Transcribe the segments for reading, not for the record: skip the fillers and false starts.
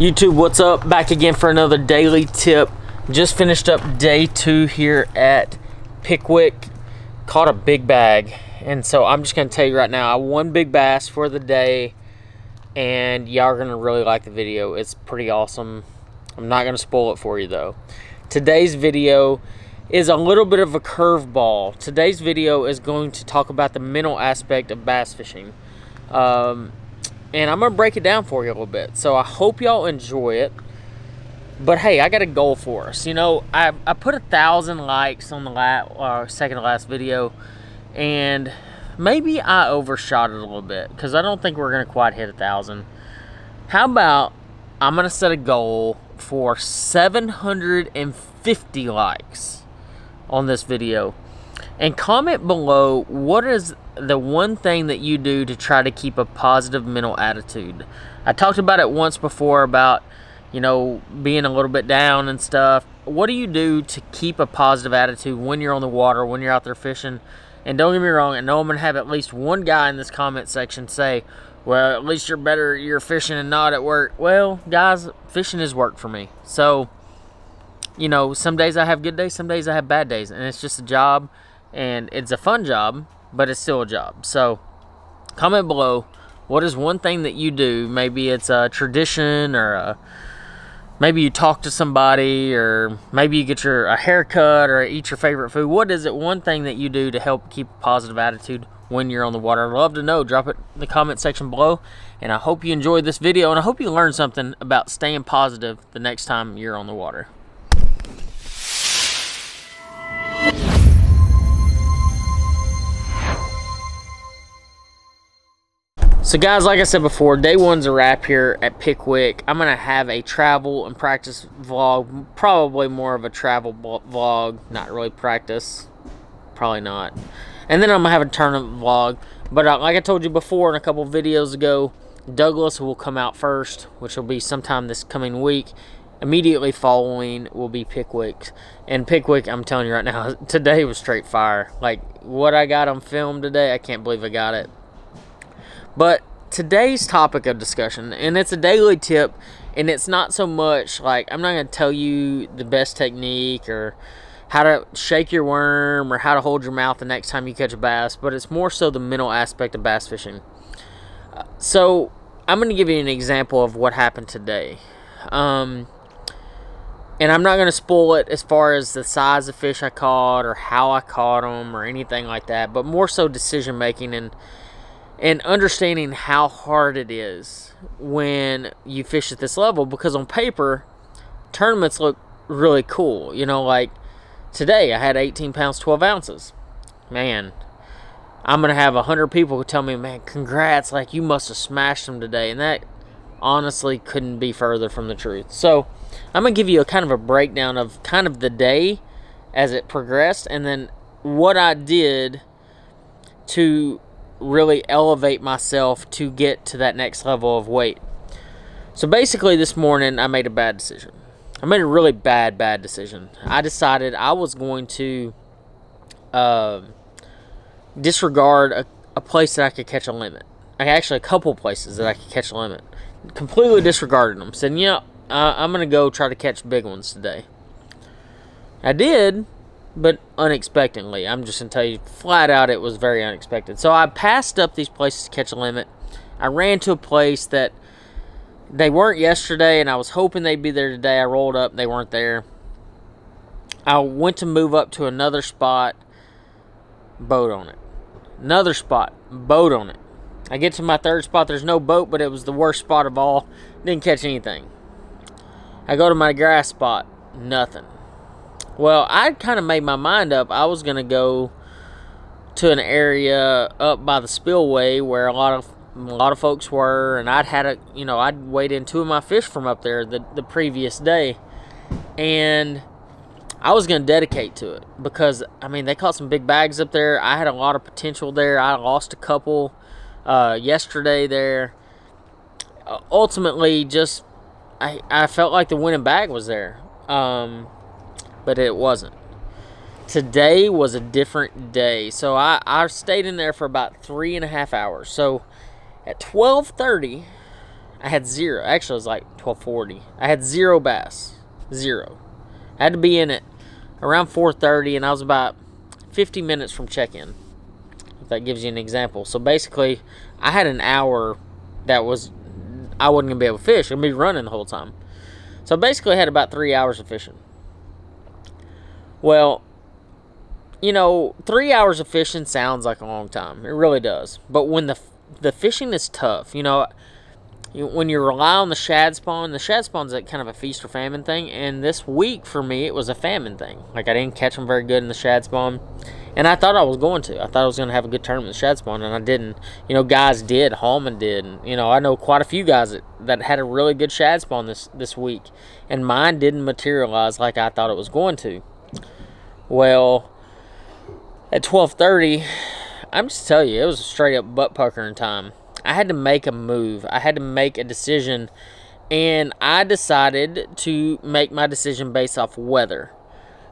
YouTube, what's up? Back again for another daily tip. Just finished up day 2 here at Pickwick. Caught a big bag, and so I'm just gonna tell you right now, I won big bass for the day, and y'all are gonna really like the video. It's pretty awesome. I'm not gonna spoil it for you though. Today's video is a little bit of a curveball. Today's video is going to talk about the mental aspect of bass fishing. And I'm going to break it down for you a little bit. So I hope y'all enjoy it. But hey, I got a goal for us. You know, I put 1,000 likes on the second to last video. And maybe I overshot it a little bit, because I don't think we're going to quite hit 1,000. How about I'm going to set a goal for 750 likes on this video. And comment below, what is the one thing that you do to try to keep a positive mental attitude? I talked about it once before about, you know, being a little bit down and stuff. What do you do to keep a positive attitude when you're on the water, when you're out there fishing? And don't get me wrong, I know I'm going to have at least one guy in this comment section say, well, at least you're better, you're fishing and not at work. Well, guys, fishing is work for me. So, you know, some days I have good days, some days I have bad days. And it's just a job, and it's a fun job, but it's still a job. So comment below, what is one thing that you do? Maybe it's a tradition, or maybe you talk to somebody, or maybe you get a haircut, or eat your favorite food. What is it one thing that you do to help keep a positive attitude when you're on the water? I'd love to know. Drop it in the comment section below, and I hope you enjoyed this video, and I hope you learned something about staying positive the next time you're on the water. So guys, like I said before, day 1's a wrap here at Pickwick. I'm going to have a travel and practice vlog, probably more of a travel vlog, not really practice, probably not. And then I'm going to have a tournament vlog. But like I told you before in a couple videos ago, Douglas will come out first, which will be sometime this coming week. Immediately following will be Pickwick. And Pickwick, I'm telling you right now, today was straight fire. Like, what I got on film today, I can't believe I got it. But today's topic of discussion, and it's a daily tip, and it's not so much like, I'm not going to tell you the best technique or how to shake your worm or how to hold your mouth the next time you catch a bass, but it's more so the mental aspect of bass fishing. So I'm going to give you an example of what happened today. And I'm not going to spoil it as far as the size of fish I caught or how I caught them or anything like that, but more so decision making and understanding how hard it is when you fish at this level, because on paper, tournaments look really cool. You know, like today I had 18 pounds, 12 ounces. Man, I'm going to have 100 people who tell me, man, congrats, like you must have smashed them today. And that honestly couldn't be further from the truth. So I'm going to give you a kind of a breakdown of kind of the day as it progressed, and then what I did to really elevate myself to get to that next level of weight. So basically this morning I made a bad decision. I made a really bad decision. I decided I was going to disregard a place that I could catch a limit. Actually a couple places that I could catch a limit. Completely disregarded them. Said, yeah, I'm going to go try to catch big ones today. I did, but unexpectedly. I'm just going to tell you flat out, it was very unexpected. So I passed up these places to catch a limit. I ran to a place that they weren't yesterday, and I was hoping they'd be there today. I rolled up, they weren't there. I went to move up to another spot, boat on it. Another spot, boat on it. I get to my third spot, there's no boat, but it was the worst spot of all. Didn't catch anything. I go to my grass spot, nothing. Well, I kind of made my mind up. I was going to go to an area up by the spillway where a lot of folks were, and I'd weighed in 2 of my fish from up there the previous day, and I was going to dedicate to it because, I mean, they caught some big bags up there. I had a lot of potential there. I lost a couple yesterday there. Ultimately, just I felt like the winning bag was there. But it wasn't. Today was a different day. So I stayed in there for about 3.5 hours. So at 12:30, I had zero. Actually, it was like 1240. I had zero bass. Zero. I had to be in it around 4:30, and I was about 50 minutes from check-in, if that gives you an example. So basically, I had an hour that was, I wasn't going to be able to fish. I'd be running the whole time. So basically, I had about 3 hours of fishing. Well, you know, 3 hours of fishing sounds like a long time. It really does. But when the fishing is tough, you know, when you rely on the shad spawn, the shad spawn's like kind of a feast or famine thing. And this week for me, it was a famine thing. Like, I didn't catch them very good in the shad spawn. And I thought I was going to. I thought I was going to have a good tournament with shad spawn, and I didn't. You know, guys did. Holman did. And, you know, I know quite a few guys that had a really good shad spawn this week. And mine didn't materialize like I thought it was going to. Well, at 12:30, I'm just telling you, it was a straight-up butt-puckering time. I had to make a move. I had to make a decision, and I decided to make my decision based off weather.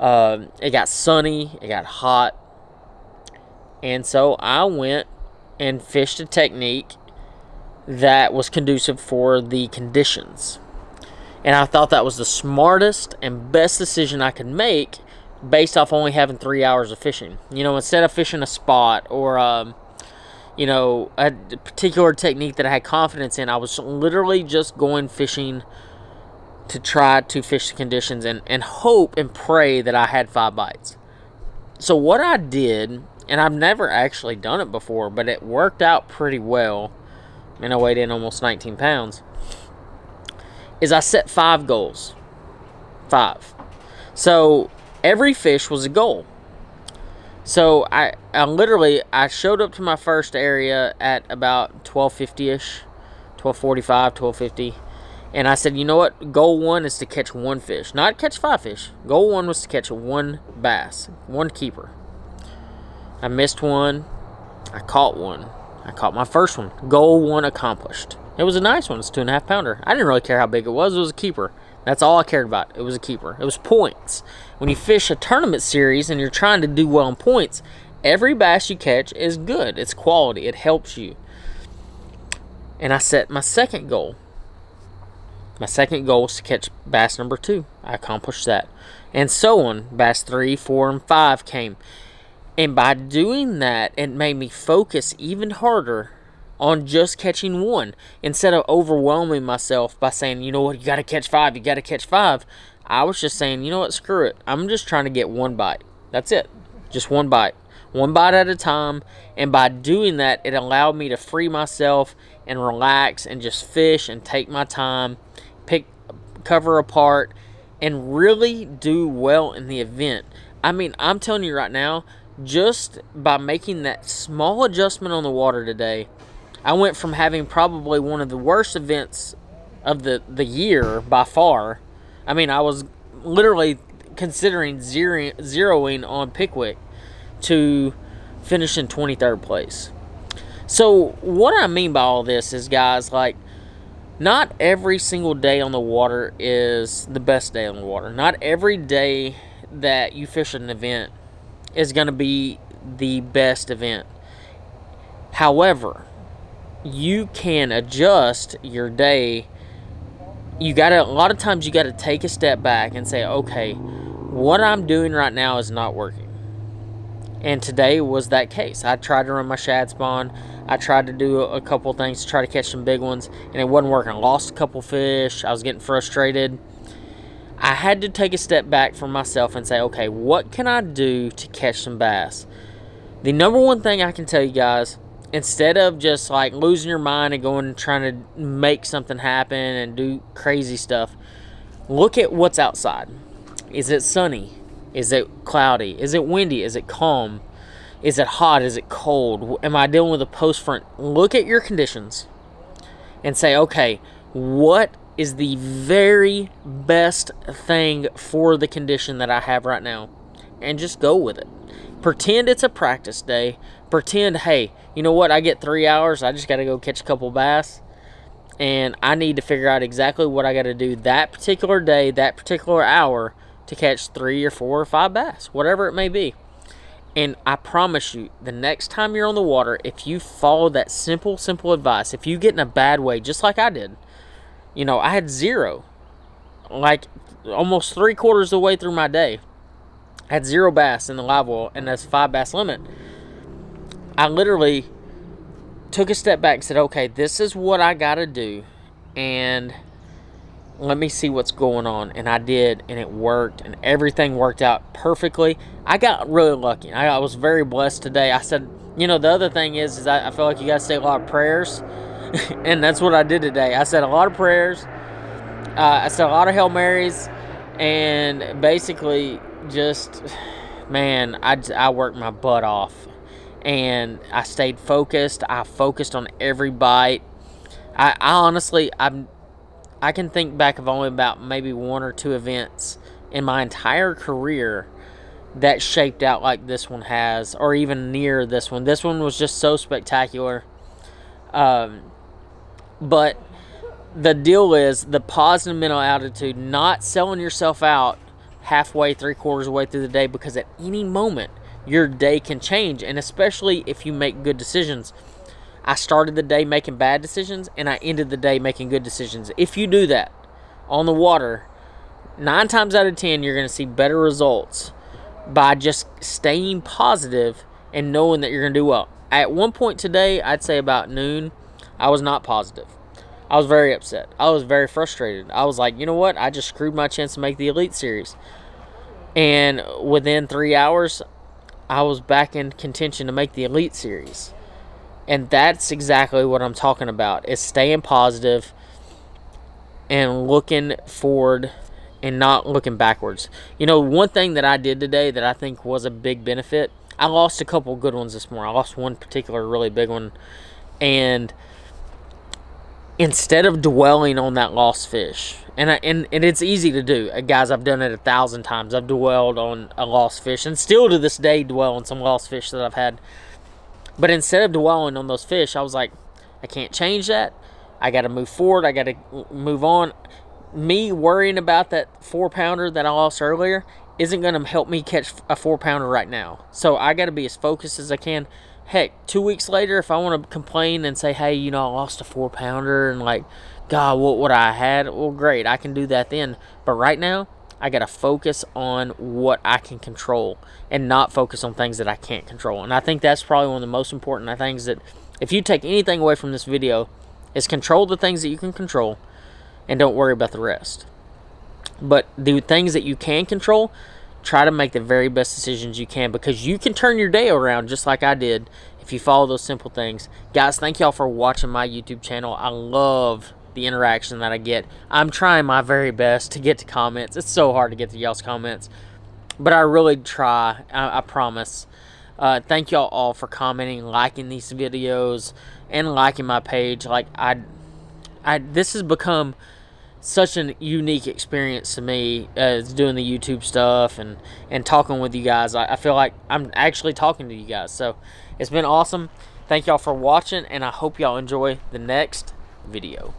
It got sunny. It got hot. And so I went and fished a technique that was conducive for the conditions. And I thought that was the smartest and best decision I could make based off only having 3 hours of fishing. You know, instead of fishing a spot or, you know, a particular technique that I had confidence in, I was literally just going fishing to try to fish the conditions and hope and pray that I had 5 bites. So what I did, and I've never actually done it before, but it worked out pretty well, and I weighed in almost 19 pounds, is I set 5 goals. 5. So every fish was a goal. So I showed up to my first area at about 12:50-ish, 12:45, 12:50. And I said, you know what? Goal 1 is to catch 1 fish. Not catch 5 fish. Goal 1 was to catch 1 bass, 1 keeper. I missed 1. I caught 1. I caught my first one. Goal 1 accomplished. It was a nice one. It's a 2.5-pounder. I didn't really care how big it was. It was a keeper. That's all I cared about. It was a keeper. It was points. When you fish a tournament series and you're trying to do well on points, every bass you catch is good. It's quality. It helps you. And I set my second goal. My second goal was to catch bass number 2. I accomplished that. And so on. Bass 3, 4, and 5 came. And by doing that, it made me focus even harder on just catching 1. Instead of overwhelming myself by saying, you know what, you got to catch 5, you got to catch 5. I was just saying, you know what, screw it. I'm just trying to get 1 bite. That's it. Just 1 bite. 1 bite at a time. And by doing that, it allowed me to free myself and relax and just fish and take my time. Pick, cover apart, and really do well in the event. I mean, I'm telling you right now, just by making that small adjustment on the water today, I went from having probably one of the worst events of the year by far. I mean, I was literally considering zeroing on Pickwick to finish in 23rd place. So what I mean by all this is, guys, like, not every single day on the water is the best day on the water. Not every day that you fish an event is going to be the best event. However, you can adjust your day. You got to, a lot of times you got to take a step back and say, okay, what I'm doing right now is not working. And today was that case. I tried to run my shad spawn. I tried to do a couple things to try to catch some big ones, and it wasn't working. I lost a couple fish. I was getting frustrated. I had to take a step back for myself and say, okay, what can I do to catch some bass? The number one thing I can tell you guys, instead of just like losing your mind and going and trying to make something happen and do crazy stuff, look at what's outside. Is it sunny? Is it cloudy? Is it windy? Is it calm? Is it hot? Is it cold? Am I dealing with a post front? Look at your conditions and say, okay, what is the very best thing for the condition that I have right now? And just go with it. Pretend it's a practice day. Pretend, hey, you know what? I get 3 hours. I just got to go catch a couple bass. And I need to figure out exactly what I got to do that particular day, that particular hour, to catch 3 or 4 or 5 bass, whatever it may be. And I promise you, the next time you're on the water, if you follow that simple advice, if you get in a bad way, just like I did, You know, I had zero. Like, almost 3/4 of the way through my day, I had zero bass in the live well, and that's 5 bass limit. I literally took a step back and said, okay, this is what I got to do, and let me see what's going on. And I did, and it worked, and everything worked out perfectly. I got really lucky. I was very blessed today. I said, you know, the other thing is I feel like you got to say a lot of prayers, and that's what I did today. I said a lot of prayers. I said a lot of Hail Marys, and basically just, man, I worked my butt off. And I stayed focused. I focused on every bite. I honestly, I can think back of only about maybe 1 or 2 events in my entire career that shaped out like this one has, or even near this one. This one was just so spectacular. But the deal is the positive mental attitude, not selling yourself out halfway, 3/4 away through the day, because at any moment, your day can change, and especially if you make good decisions. I started the day making bad decisions, and I ended the day making good decisions. If you do that on the water, 9 times out of 10, you're going to see better results by just staying positive and knowing that you're going to do well. At one point today, I'd say about noon, I was not positive. I was very upset. I was very frustrated. I was like, you know what? I just screwed my chance to make the Elite Series. And within 3 hours, I was back in contention to make the Elite Series. And that's exactly what I'm talking about, is staying positive and looking forward and not looking backwards. You know, one thing that I did today that I think was a big benefit, I lost a couple good ones this morning. I lost one particular really big one. And instead of dwelling on that lost fish, and it's easy to do. Guys, I've done it 1,000 times. I've dwelled on a lost fish, and still to this day dwell on some lost fish that I've had. But instead of dwelling on those fish, I was like, I can't change that. I got to move forward. I got to move on. Me worrying about that 4-pounder that I lost earlier isn't going to help me catch a 4-pounder right now. So I got to be as focused as I can. Heck, 2 weeks later, if I want to complain and say, hey, you know, I lost a 4-pounder and like, God, what would I had? Well, great, I can do that then. But right now, I got to focus on what I can control and not focus on things that I can't control. And I think that's probably one of the most important things that, if you take anything away from this video, is control the things that you can control and don't worry about the rest. But the things that you can control, try to make the very best decisions you can, because you can turn your day around just like I did if you follow those simple things. Guys, thank y'all for watching my YouTube channel. I love the interaction that I get. I'm trying my very best to get to comments. It's so hard to get to y'all's comments, but I really try. I promise. Thank y'all all for commenting, liking these videos, and liking my page. Like this has become such a unique experience to me, doing the YouTube stuff and talking with you guys. I feel like I'm actually talking to you guys. So it's been awesome. Thank y'all for watching, and I hope y'all enjoy the next video.